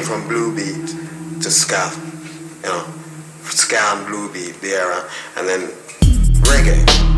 came from blue beat to ska, you know, ska and blue beat, the era, and then reggae. Reggae.